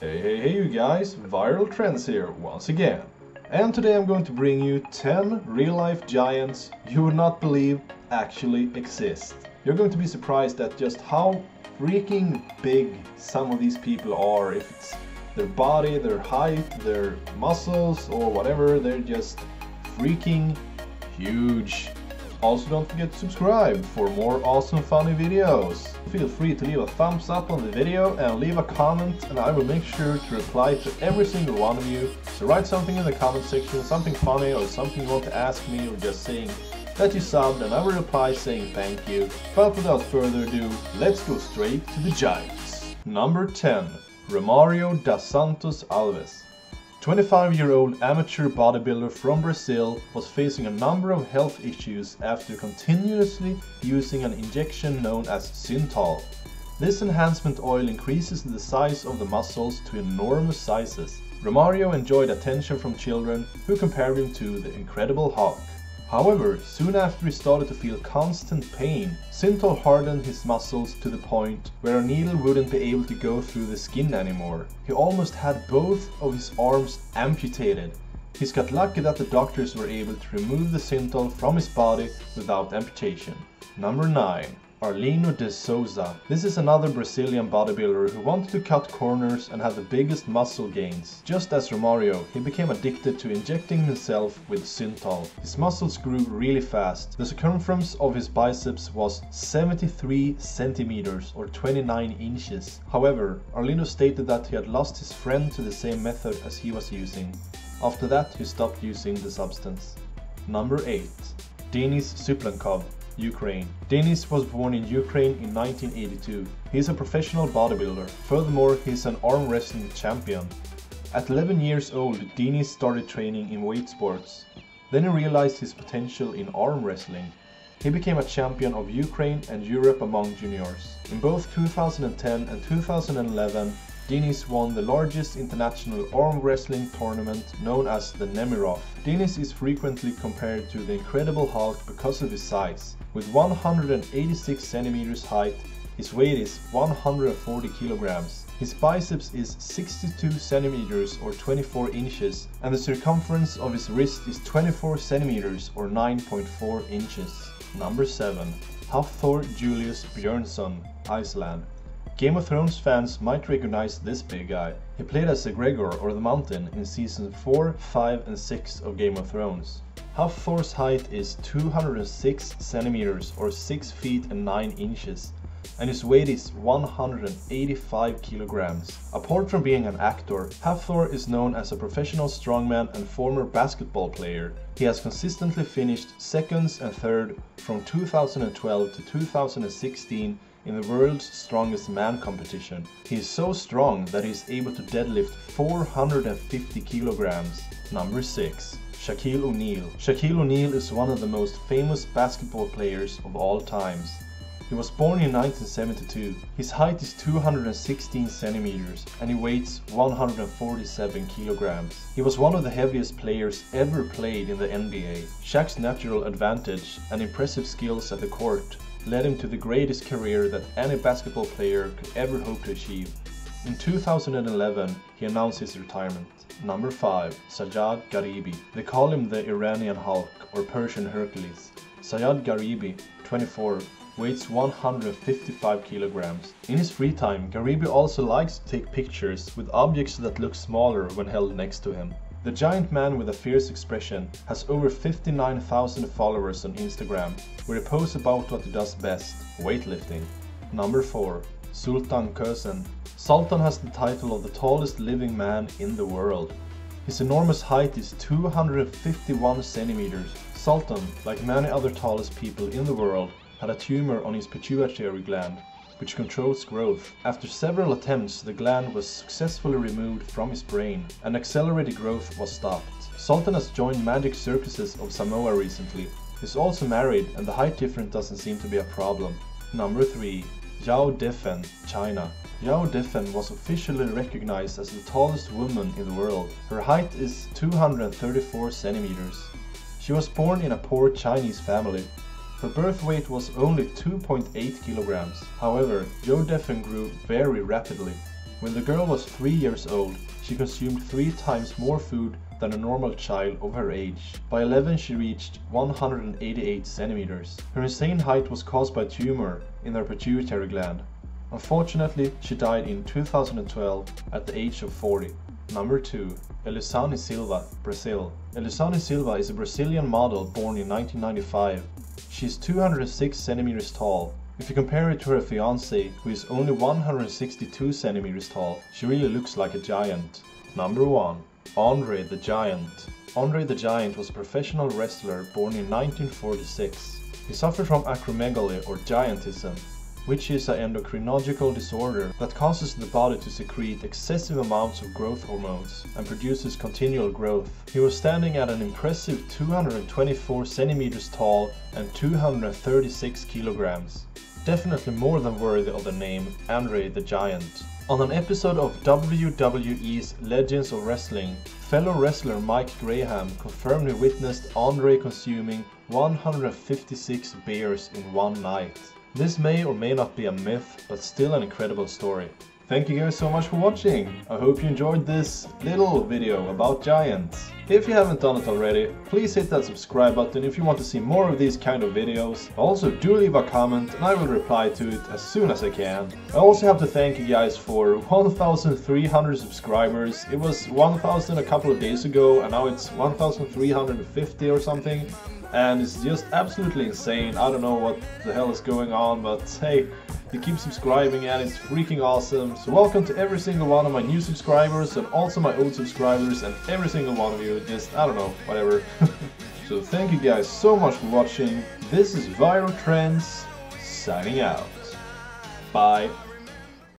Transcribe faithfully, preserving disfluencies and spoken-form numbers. Hey hey hey you guys, Viral Trends here once again. And today I'm going to bring you ten real-life giants you would not believe actually exist. You're going to be surprised at just how freaking big some of these people are. If it's their body, their height, their muscles or whatever, they're just freaking huge. Also, don't forget to subscribe for more awesome funny videos. Feel free to leave a thumbs up on the video and leave a comment, and I will make sure to reply to every single one of you. So write something in the comment section, something funny or something you want to ask me, or just saying that you subbed, and I will reply saying thank you. But without further ado, let's go straight to the giants. Number ten. Romario da Santos Alves. twenty-five-year-old amateur bodybuilder from Brazil was facing a number of health issues after continuously using an injection known as Synthol. This enhancement oil increases the size of the muscles to enormous sizes. Romario enjoyed attention from children who compared him to the Incredible Hulk. However, soon after he started to feel constant pain, Synthol hardened his muscles to the point where a needle wouldn't be able to go through the skin anymore. He almost had both of his arms amputated. He got lucky that the doctors were able to remove the Synthol from his body without amputation. Number nine. Arlindo De Souza. This is another Brazilian bodybuilder who wanted to cut corners and had the biggest muscle gains. Just as Romario, he became addicted to injecting himself with Synthol. His muscles grew really fast. The circumference of his biceps was seventy-three centimeters or twenty-nine inches. However, Arlindo stated that he had lost his friend to the same method as he was using. After that, he stopped using the substance. Number eight. Denis Cyplenkov. Ukraine. Denis was born in Ukraine in nineteen eighty-two. He is a professional bodybuilder. Furthermore, he is an arm wrestling champion. At eleven years old, Denis started training in weight sports. Then he realized his potential in arm wrestling. He became a champion of Ukraine and Europe among juniors. In both two thousand ten and two thousand eleven, Denis won the largest international arm wrestling tournament known as the Nemiroff. Denis is frequently compared to the Incredible Hulk because of his size. With one hundred eighty-six centimeters height, his weight is one hundred forty kilograms. His biceps is sixty-two centimeters or twenty-four inches, and the circumference of his wrist is twenty-four centimeters or nine point four inches. Number seven. Hafþór Júlíus Björnsson, Iceland. Game of Thrones fans might recognize this big guy. He played as the Gregor or the Mountain in seasons four, five and six of Game of Thrones. Hafþór's height is two hundred six centimeters or six feet and nine inches, and his weight is one hundred eighty-five kilograms. Apart from being an actor, Hafþór is known as a professional strongman and former basketball player. He has consistently finished seconds and third from two thousand twelve to two thousand sixteen in the World's Strongest Man competition. He is so strong that he is able to deadlift four hundred fifty kilograms. Number six. Shaquille O'Neal. Shaquille O'Neal is one of the most famous basketball players of all times. He was born in nineteen seventy-two. His height is two hundred sixteen centimeters and he weighs one hundred forty-seven kilograms. He was one of the heaviest players ever played in the N B A. Shaq's natural advantage and impressive skills at the court led him to the greatest career that any basketball player could ever hope to achieve. In two thousand eleven, he announced his retirement. Number five. Sajjad Garibi. They call him the Iranian Hulk or Persian Hercules. Sajjad Garibi, twenty-four, weighs one hundred fifty-five kilograms. In his free time, Garibi also likes to take pictures with objects that look smaller when held next to him. The giant man with a fierce expression has over fifty-nine thousand followers on Instagram, where he posts about what he does best, weightlifting. Number four. Sultan Kosen. Sultan has the title of the tallest living man in the world. His enormous height is two hundred fifty-one centimeters. Sultan, like many other tallest people in the world, had a tumor on his pituitary gland, which controls growth. After several attempts, the gland was successfully removed from his brain and accelerated growth was stopped. Sultan has joined magic circuses of Samoa recently. He's also married and the height difference doesn't seem to be a problem. Number three. Yao Defen, China. Yao Defen was officially recognized as the tallest woman in the world. Her height is two hundred thirty-four centimeters. She was born in a poor Chinese family. Her birth weight was only two point eight kilograms. However, Yao Defen grew very rapidly. When the girl was three years old, she consumed three times more food than a normal child of her age. By eleven she reached one hundred eighty-eight centimeters. Her insane height was caused by a tumor in her pituitary gland. Unfortunately, she died in two thousand twelve at the age of forty. Number two. Elisani Silva, Brazil. Elisani Silva is a Brazilian model born in nineteen ninety-five. She is two hundred six centimeters tall. If you compare it to her fiancé, who is only one hundred sixty-two centimeters tall, she really looks like a giant. Number one. Andre the Giant. Andre the Giant was a professional wrestler born in nineteen forty-six. He suffered from acromegaly or gigantism, which is an endocrinological disorder that causes the body to secrete excessive amounts of growth hormones and produces continual growth. He was standing at an impressive two hundred twenty-four centimeters tall and two hundred thirty-six kilograms. Definitely more than worthy of the name Andre the Giant. On an episode of W W E's Legends of Wrestling, fellow wrestler Mike Graham confirmed he witnessed Andre consuming one hundred fifty-six beers in one night. This may or may not be a myth, but still an incredible story. Thank you guys so much for watching! I hope you enjoyed this little video about giants. If you haven't done it already, please hit that subscribe button if you want to see more of these kind of videos. Also do leave a comment and I will reply to it as soon as I can. I also have to thank you guys for one thousand three hundred subscribers. It was one thousand a couple of days ago and now it's one thousand three hundred fifty or something. And it's just absolutely insane. I don't know what the hell is going on, but hey, you keep subscribing and it's freaking awesome. So welcome to every single one of my new subscribers and also my old subscribers and every single one of you. Just, I don't know, whatever. So thank you guys so much for watching. This is Viral Trends, signing out. Bye.